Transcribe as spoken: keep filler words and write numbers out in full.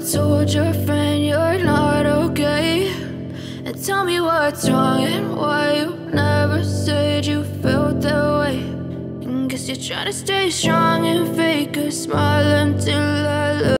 told your friend you're not okay, and tell me what's wrong and why you never said you felt that way. And guess you're trying to stay strong and fake a smile until I look